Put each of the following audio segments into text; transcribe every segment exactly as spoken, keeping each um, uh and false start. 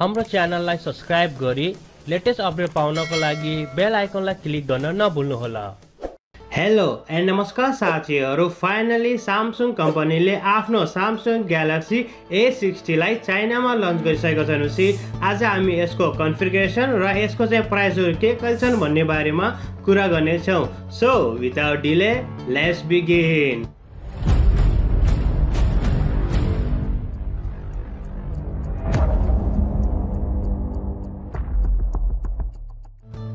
हाम्रो च्यानललाई सब्स्क्राइब गरी लेटेस्ट अपडेट पाउनको लागि बेल आइकनलाई क्लिक गर्न नभुल्नुहोला। हेलो एन्ड नमस्कार साथीहरु, फाइनली Samsung कम्पनीले आफ्नो Samsung Galaxy A सिक्सटी लाई चाइनामा लन्च गरिसकेको छ। आज हामी यसको कन्फिगरेसन र यसको चाहिँ प्राइसहरु के के छन् भन्ने बारेमा कुरा गर्ने छौं। So without delay let's begin.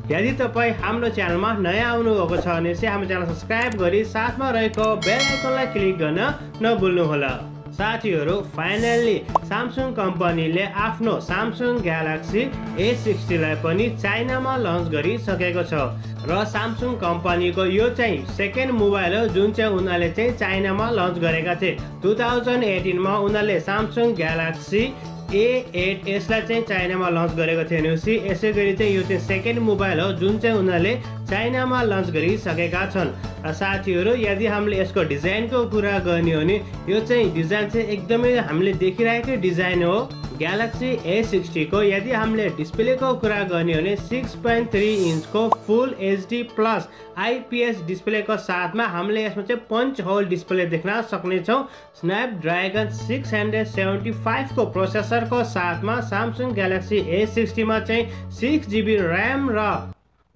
यदि तपाई हाम्रो च्यानलमा नयाँ आउनुभएको छ भने चाहिँ हाम्रो च्यानल सब्स्क्राइब गरी साथमा रहेको बेल आइकनलाई क्लिक गर्न नभुल्नुहोला। साथीहरु, फाइनली Samsung कम्पनीले आफ्नो Samsung Galaxy A सिक्सटी लाई पनि चाइनामा लन्च गरिसकेको छ र Samsung कम्पनीको यो चाहिँ सेकेन्ड मोबाइल हो जुन चाहिँ उनीहरूले चाहिँ चाइनामा लन्च गरेका थिए। टु थाउजन्ड एटिन मा उनीहरूले Samsung Galaxy A eight S लाई चाहिँ चाइनामा लन्च गरेको थियो भनेपछि यसै गरी चाहिँ यो चाहिँ सेकेन्ड मोबाइल हो जुन चाहिँ उनीहरूले चाइनामा लन्च गरिसकेका छन्। र साथीहरू, यदि हामीले यसको डिजाइनको कुरा गर्ने हो भने यो चाहिँ डिजाइन चाहिँ एकदमै हामीले देखिरहेकै डिजाइन हो ग्यालेक्सी A सिक्सटी को। यदि हामीले डिस्प्लेको कुरा गर्ने हो भने सिक्स पोइन्ट थ्री इन्च को फुल एचडी प्लस आइपीएस डिस्प्लेको साथमा हामीले यसमा चाहिँ पञ्च होल डिस्प्ले देख्न सक्नेछौँ। स्न्यापड्र्यागन सिक्स सेभेन्टी फाइभ को प्रोसेसरको साथमा Samsung Galaxy A सिक्सटी मा चाहिँ सिक्स जिबी ऱ्याम र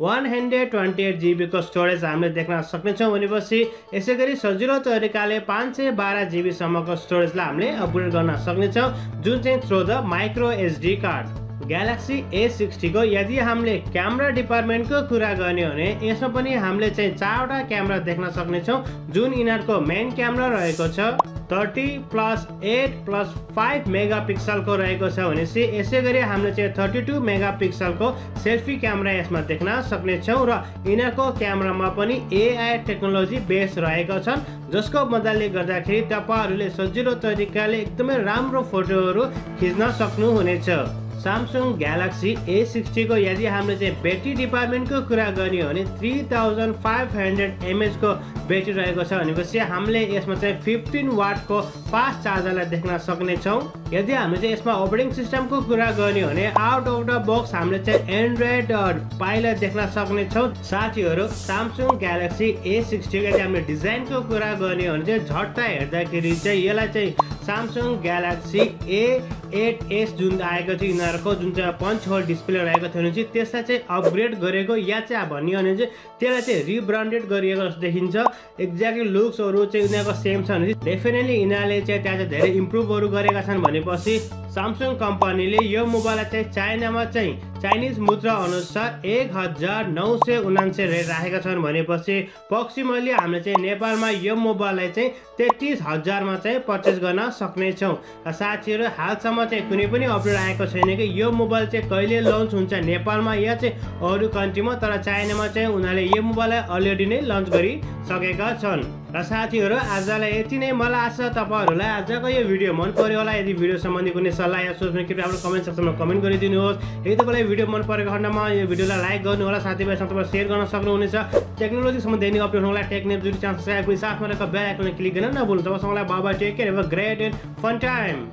one hundred twenty eight GB को स्टोरेज हामीले देख्न सक्नेछौँ भनेपछि यसैगरी सजिलो तरिकाले पाँच सय बाह्र जिबीसम्मको स्टोरेजलाई हामीले अपग्रेड गर्न सक्नेछौँ जुन चाहिँ through the micro SD card. Galaxy A sixty को यदि हामीले क्यामेरा डिपार्टमेन्टको कुरा गर्ने हो भने यसमा पनि हामीले चाहिँ चारवटा क्यामेरा देख्न सक्नेछौँ जुन यिनीहरूको मेन क्यामेरा रहेको छ thirty plus eight plus five mega पिक्सलको रहेको छ भनेपछि यसैगरी हामीले चाहिँ थर्टी टू मेगा पिक्सलको सेल्फी क्यामेरा यसमा देख्न सक्नेछौँ र यिनीहरूको क्यामेरामा पनि एआई टेक्नोलोजी बेस रहेको छन् जसको मद्दतले गर्दाखेरि तपाईहरूले सजिलो तरिकाले एकदमै राम्रो फोटोहरू खिच्न सक्नुहुनेछ। Samsung Galaxy A सिक्सटी को यदि हामीले चाहिँ ब्याट्री डिपार्टमेन्टको कुरा गर्ने हो भने three thousand five hundred mAh को ब्याट्री रहेको छ भनेपछि हामीले यसमा चाहिँ फिफ्टिन वाट को फास्ट चार्जरलाई देख्न सक्नेछौँ। यदि हामीले चाहिँ यसमा अपरेटिङ सिस्टमको कुरा गर्ने हो भने आउट अफ द बक्स हामीले चाहिँ एन्ड्रोइड पाइला देख्न सक्नेछौँ। साथीहरू, Samsung Galaxy A सिक्सटी को यदि हामीले डिजाइनको कुरा गर्ने हो भने चाहिँ झट्ट हेर्दाखेरि चाहिँ यसलाई चाहिँ Samsung Galaxy A eight S जुन आएको थियो यिनीहरूको जुन चाहिँ पञ्च होल डिस्प्ले रहेको थियो भने त्यसलाई चाहिँ अपग्रेड गरेको या चाहिँ भन्ने हो भने चाहिँ त्यसलाई चाहिँ रिब्रान्डेड गरिएको जस्तो देखिन्छ। एक्ज्याक्टली लुक्सहरू चाहिँ यिनीहरूको सेम छ भने डेफिनेटली यिनीहरूले चाहिँ त्यहाँ चाहिँ धेरै इम्प्रुभहरू गरेका छन् भनेपछि Samsung कम्पनीले यो मोबाइललाई चाहिँ चाइनामा चाहिँ चाइनिज मुद्रा अनुसार एक हजार नौ सय उनान्सय रेट राखेका छन् भनेपछि पश्चिमली हामीले चाहिँ नेपालमा यो मोबाइललाई चाहिँ तेत्तिस हजारमा चाहिँ पर्चेस गर्न सक्नेछौँ। र साथीहरू, हालसम्म चाहिँ कुनै पनि अपडेट आएको छैन कि यो मोबाइल चाहिँ कहिले लन्च हुन्छ नेपालमा या चाहिँ अरू कन्ट्रीमा, तर चाइनामा चाहिँ उनीहरूले यो मोबाइललाई अलरेडी नै लन्च गरिसकेका छन्। र साथीहरू, आजलाई यति नै। मलाई आशा तपाईँहरूलाई आजको यो भिडियो मन पर्यो होला। यदि भिडियो सम्बन्धी कुनै सल्लाह या सोच्नु कृपया हाम्रो कमेन्ट सेक्सनमा कमेन्ट गरिदिनुहोस्। यदि तपाईँलाई भिडियो मन परेको खण्डमा यो भिडियोलाई लाइक गर्नुहोला, साथीभाइसँग तपाईँ सेयर गर्न सक्नुहुनेछ। टेक्नोलोजी सम्बन्धी दैनिक अपडेट हुनलाई टेकनेप जुडी च्यानल सब्स्क्राइब गरी साथमा रहेको बेल आइकनलाई क्लिक गर्न नभुल्नुहोस्। तपाईँलाई बाबा take care, have a great and fun time.